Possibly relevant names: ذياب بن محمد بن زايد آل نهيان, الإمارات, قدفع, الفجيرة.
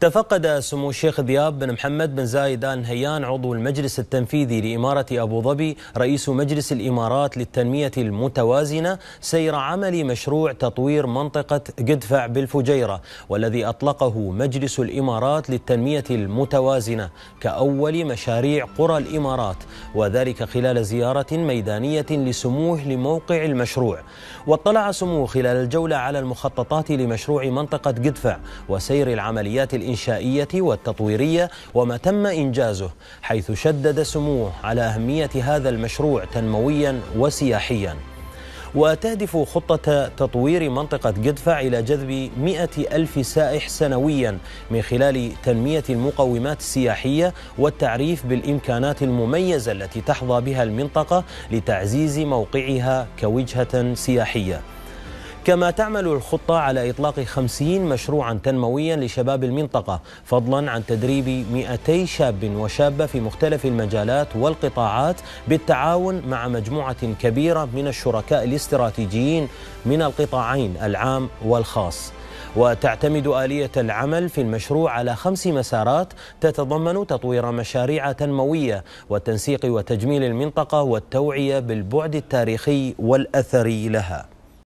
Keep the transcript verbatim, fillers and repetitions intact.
تفقد سمو الشيخ ذياب بن محمد بن زايد آل نهيان عضو المجلس التنفيذي لإمارة أبوظبي رئيس مجلس الإمارات للتنمية المتوازنة سير عمل مشروع تطوير منطقة قدفع بالفجيرة، والذي أطلقه مجلس الإمارات للتنمية المتوازنة كأول مشاريع قرى الإمارات، وذلك خلال زيارة ميدانية لسموه لموقع المشروع. واطلع سموه خلال الجولة على المخططات لمشروع منطقة قدفع وسير العمليات الإمارات الإنشائية والتطويرية وما تم إنجازه، حيث شدد سموه على أهمية هذا المشروع تنمويا وسياحيا. وتهدف خطة تطوير منطقة قدفع إلى جذب مئة ألف سائح سنويا من خلال تنمية المقومات السياحية والتعريف بالإمكانات المميزة التي تحظى بها المنطقة لتعزيز موقعها كوجهة سياحية. كما تعمل الخطة على إطلاق خمسين مشروعا تنمويا لشباب المنطقة، فضلا عن تدريب مئتي شاب وشابة في مختلف المجالات والقطاعات بالتعاون مع مجموعة كبيرة من الشركاء الاستراتيجيين من القطاعين العام والخاص. وتعتمد آلية العمل في المشروع على خمس مسارات تتضمن تطوير مشاريع تنموية والتنسيق وتجميل المنطقة والتوعية بالبعد التاريخي والأثري لها.